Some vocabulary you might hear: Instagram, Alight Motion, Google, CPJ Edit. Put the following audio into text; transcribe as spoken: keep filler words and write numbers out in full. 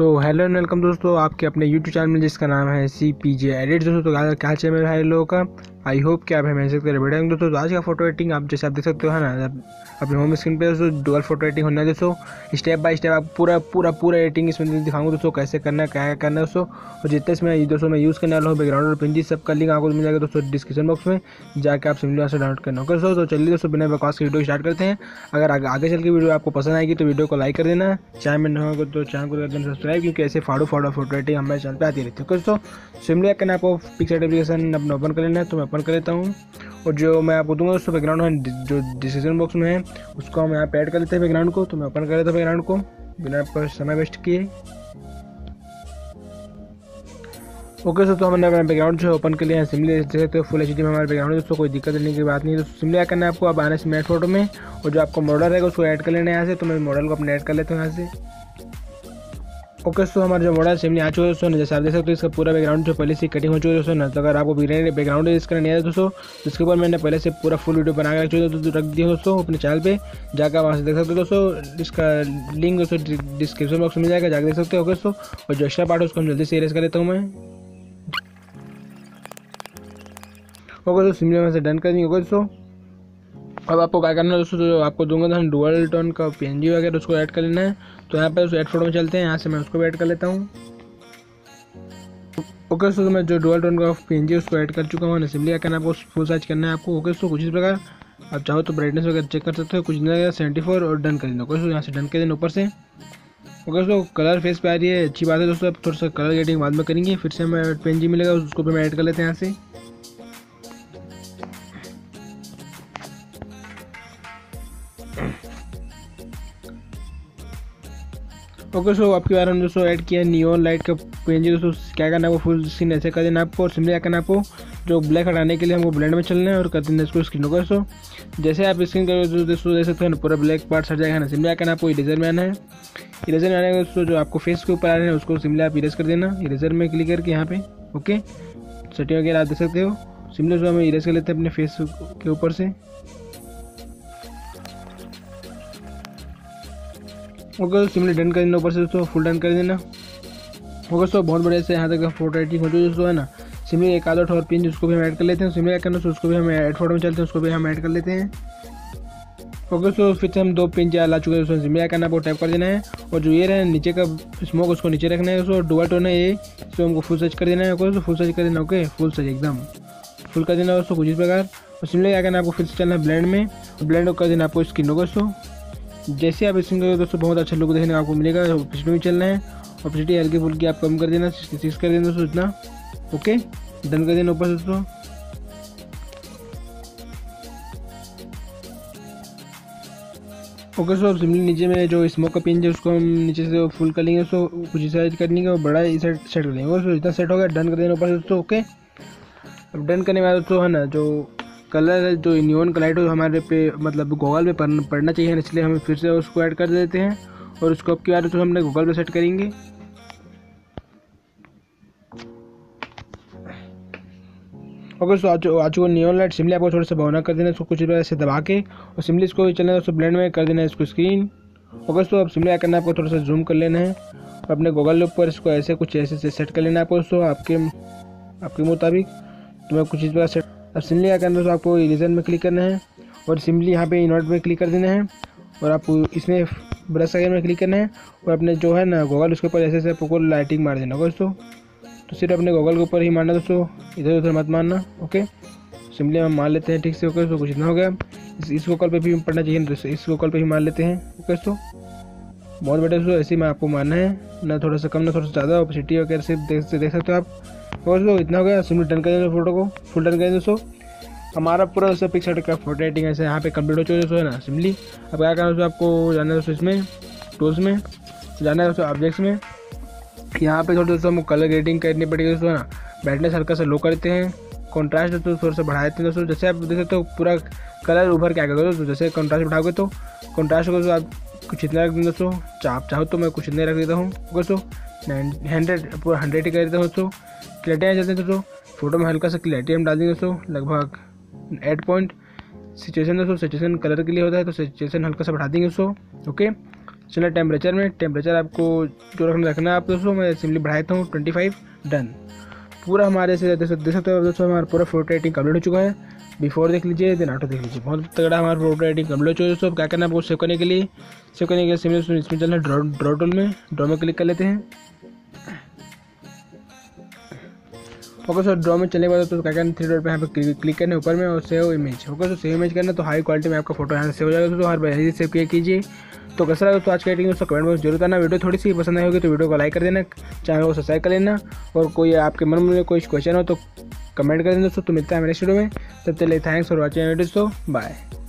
So hello and welcome दोस्तों, आपके अपने यूट्यूब चैनल में जिसका नाम है सी पी जे एडिट। दोस्तों तो क्या क्या चैनल है लोगों का, आई होप कि आप हमेशा कर रहे हैं। दोस्तों तो आज का फोटो एडिटिंग आप जैसे आप देख सकते हो है ना अपने होम स्क्रीन पे। दोस्तों डुअल फोटो एडिटिंग होना है दोस्तों, स्टेप बाय स्टेप आप पूरा पूरा पूरा एडिटिंग इसमें दिखाऊंगा दोस्तों, कैसे करना है क्या करना है दोस्तों। और जितने इसमें दोस्तों मैं यूज़ करने वाला हूँ बैकग्राउंड और पिंजी, सब का लिंक आपको मिल जाएगा दोस्तों डिस्क्रिप्शन बॉक्स में, जाकर आप सिंपली से डाउनलोड करना होगा दोस्तों। तो चलिए दोस्तों बिना बकवास की वीडियो स्टार्ट करते हैं। अगर आगे चल के वीडियो आपको पसंद आएगी तो वीडियो को लाइक कर देना, चैनल में न होगा तो चैनल को कर देना सब्सक्राइब, क्योंकि ऐसे फाड़ो फाड़ो फोटो एडिटिंग हमारे चैनल पर आती रहती है। दोस्तों सिंपली करना आपको पिक्चर एप्लीकेशन अपना ओपन कर लेना है, तो मैं ओपन कर लेता हूँ। और जो मैं आपको दूंगा दोस्तों बैकग्राउंड है जो डिसीजन बॉक्स में है, उसको हम यहाँ पे ऐड कर लेते हैं बैकग्राउंड को। तो मैं ओपन कर लेता हूँ बैकग्राउंड को बिना पर समय वेस्ट किए। ओके सो तो हमने अपना बैकग्राउंड जो है ओपन कर लिया है। सिमली देख सकते हो फुल एच डी में हमारे बैकग्राउंड दोस्तों, कोई दिक्कत लेने की बात नहीं है। तो सिमली क्या करना है आपको, अब आने से मेरे फोटो में और जो आपका मॉडल रहेगा उसको ऐड कर लेना है यहाँ से। तो मैं मॉडल को अपने ऐड कर लेता हूँ यहाँ से। ओके सो हमारा जो मॉडल सिमली आ चुका है दोस्तों, जैसे आप देख सकते हो इसका पूरा बैकग्राउंड जो पहले से कटिंग हो चुकी है दोस्तों ना। तो अगर आपको बैकग्राउंड यूज़ करना नहीं आता दोस्तों, इसके ऊपर मैंने पहले से पूरा फुल वीडियो बना के रख दिया दोस्तों अपने चैनल पे, जाकर वहाँ से देख सकते हो दोस्तों। इसका लिंक दोस्तों डिस्क्रिप्शन बॉक्स में मिल जाएगा, जाकर देख सकते हो। ओके सो और जो एक्स्ट्रा पार्ट है उसको हम जल्दी से इरेज कर लेता हूँ मैं। ओके दोस्तों सिमली वहाँ से डन कर देंगे। ओके दोस्तों अब आपको क्या करना है दोस्तों, जो आपको दूंगा तो हम डुअल टोन का पीएनजी वगैरह उसको ऐड कर लेना है। तो यहाँ पर उस ऐड फोटो में चलते हैं, यहाँ से मैं उसको भी ऐड कर लेता हूँ। ओके सो मैं जो डुअल टोन का पीएनजी उसको ऐड कर चुका हूँ। सिंपली क्या करना है आपको, फुल साइज करना है आपको। ओके सो कुछ इस प्रकार आप चाहो तो ब्राइटनेस वगैरह चेक कर सकते हो, कुछ नहीं सेवेंटी फोर और डन कर देना। ओके सो यहाँ से डन कर देना ऊपर से। ओके सो कलर फेस पे आ रही है, अच्छी बात है दोस्तों। आप थोड़ा सा कलर एडिटिंग बाद में करेंगे, फिर से हमें पीएनजी मिलेगा उसको भी हम ऐड कर लेते हैं यहाँ से। ओके सो आपके बारे में दोस्तों ऐड किया नियॉन लाइट का पीएनजी दोस्तों। क्या करना है वो फुल स्क्रीन ऐसे कर देना आपको। और सिंपली क्या करना आपको, जो ब्लैक हटाने के लिए हमको ब्लेंड में चलना है और कर देना इसको स्क्रीन। ओके सो जैसे आप स्क्रीन करोगे दोस्तों देख सकते हो पूरा ब्लैक पार्ट हट जाएगा ना। सिंपली क्या करना आपको इरेजर में आना है, इरेजर में आने का दोस्तों जो आपको फेस के ऊपर आ रहे हैं उसको सिंपली आप इरेज कर देना, इरेजर में क्लिक करके यहाँ पे। ओके सेटिंग वगैरह आप देख सकते हो। सिंपली उसको हम इरेज कर लेते हैं अपने फेस के ऊपर से। ओके सिमली डन कर देना ऊपर से दोस्तों, फुल डन कर देना। ओके सो बहुत बढ़िया से यहाँ तक फोटो एडिटिंग हो चुकी है दोस्तों है ना। सिमली एक आदर और पिन उसको भी हम ऐड कर लेते हैं। सिमली क्या करना है उसको भी हम ऐड फोटो में चलते हैं, उसको भी हम ऐड कर लेते हैं। ओके सो फिर से हम दो पिन ला चुके हैं दोस्तों। सिमली क्या करना है वो टैप कर देना है और जो ये रहे नीचे का स्मोक उसको नीचे रखना है दोस्तों। डुअल टोन है ये, इसको हमको फुल सर्च कर देना है। ओके फुल सर्च कर देना, ओके फुल सर्च एकदम फुल कर देना दोस्तों कुछ इस प्रकार। और सिमली क्या करना है आपको फिर से चलना है ब्लेंड में, ब्लेंड कर देना आपको स्किन। ओके सो जैसे आप इसमें करोगे दोस्तों बहुत अच्छा लुक देखने को आपको मिलेगा। ऑप्सिटी भी चलना है, ऑप्सिटी हल्की फुल्की आप कम कर देना, सिक्सटी सिक्स कर देना दोस्तों इतना। ओके डन कर देना ऊपर दोस्तों। ओके सो अब सिंपली नीचे में जो स्मोक का पिन है उसको हम नीचे से फुल कर लेंगे दोस्तों, कुछ साइज कर लेंगे और बड़ा इस साइड सेट कर लेंगे। सो इतना सेट हो गया, डन कर देना ऊपर दोस्तों। ओके अब डन करने के बाद दोस्तों है ना जो कलर जो नियॉन का लाइट हो हमारे पे मतलब गूगल पे पड़ना चाहिए, इसलिए हम फिर से उसको ऐड कर देते हैं और उसको अब की बार तो हमने गूगल पे सेट करेंगे। ओके सो आज आज को नियॉन लाइट सिमली आपको थोड़ा सा भौना कर देना, इसको कुछ बार ऐसे दबा के और सिमली इसको चलना है उसको ब्लेंड में कर देना है इसको स्क्रीन। ओके सो अब सिमली करना है आपको थोड़ा सा जूम कर लेना है और अपने गूगल पर इसको ऐसे कुछ ऐसे सेट कर लेना है आपको दोस्तों आपके आपके मुताबिक। तो मैं कुछ इस बार सेट अब सिमली क्या करना है दोस्तों, आपको इरेजर में क्लिक करना है और सिम्पली यहाँ पे इन्वर्ट में क्लिक कर देना है और आपको इसमें ब्रश आइकन में क्लिक करना है और अपने जो है ना गूगल उसके ऊपर ऐसे ऐसे आपको लाइटिंग मार देना होगा दोस्तों। तो सिर्फ अपने गूगल के ऊपर ही मारना दोस्तों, इधर उधर मत मारना। ओके सिम्पली हम मार लेते हैं ठीक से। ओके तो कुछ इतना हो गया, इस गूगल पर भी पढ़ना चाहिए दोस्तों, इस गूगल पर ही मार लेते हैं। ओके दोस्तों बहुत बेटा दोस्तों, ऐसे ही मैं आपको मारना है ना, थोड़ा सा कम ना थोड़ा सा ज़्यादा, ऑपोसिटी वगैरह से देख सकते हो आप। और दोस्तों इतना हो गया, सिमली डन कर देंगे फोटो को, फुल डन कर देंगे दोस्तों। हमारा पूरा दोस्तों पिक्स एडिट का फोटो एडिटिंग ऐसे यहाँ पे कंप्लीट हो चुका है दोस्तों है ना। सिमली अब क्या करना है दोस्तों, आपको जाना है दोस्तों इसमें टूल्स में, जाना है दोस्तों ऑब्जेक्ट्स में। यहाँ पे थोड़ा दोस्तों हमको कलर ग्रेडिंग करनी पड़ेगी दोस्तों है ना। ब्राइटनेस हल्का सा लो करते हैं, कॉन्ट्रास्ट दोस्तों थोड़ा सा बढ़ा देते हैं दोस्तों। जैसे आप देख सकते हो पूरा कलर उभर के आ गया दोस्तों, जैसे कॉन्ट्रास्ट बढ़ाओगे तो कॉन्ट्रास्ट को आप कुछ इतना रख दें दोस्तों, आप चाहो तो मैं कुछ इतने रख देता हूँ। दोस्तों हंड्रेड पूरा हंड्रेड ही कर देता हूँ दोस्तों। क्लैरिटी आ जाते हैं दोस्तों, फोटो में हल्का सा क्लैरिटी हम डाल देंगे दोस्तों लगभग एट पॉइंट। सिचुएशन दोस्तों सिचुएशन कलर के लिए होता है तो सिचुएशन हल्का सा बढ़ा देंगे दोस्तों। ओके चलिए टेम्परेचर में टेम्परेचर आपको जो रखना रखना है आप दोस्तों, मैं सिंपली बढ़ाता हूँ ट्वेंटी फाइव। डन। पूरा हमारे से देख सकते हो दोस्तों, हमारा पूरा फोटो एडिटिंग कम्प्लीट हो चुका है। बिफोर देख लीजिए, देन आफ्टर देख लीजिए, बहुत तगड़ा हमारा फोटो एडिटिंग कम्प्लीट हो चुका है दोस्तों। क्या करना है आपको, सेव करने के लिए सेव करने के लिए सिंपली उसमें इसमें चलना है ड्रॉ ड्रॉ टूल में ड्रॉ में क्लिक कर लेते हैं। ओके सर, ड्रॉ में चलने के बाद तो क्या करना, थ्री डॉट पे यहाँ पे क्लिक करना है ऊपर में और save image. Okay sir, save image करना तो हाई क्वालिटी में आपका फोटो यहाँ से सेव हो जाएगा। तो हर बार ही सेव किया कीजिए। तो कैसा लगा तो आज का एडिटिंग दोस्तों, कमेंट बॉक्स जरूर करना। वीडियो थोड़ी सी पसंद आई होगी तो वीडियो को लाइक कर देना, चैनल को सब्सक्राइब कर लेना, और कोई आपके मन में कोई क्वेश्चन हो तो कमेंट कर देना दोस्तों। तो मिलता है मेरे स्टूडियो में, तब तक थैंक्स फॉर वॉचिंग दोस्तों, बाय।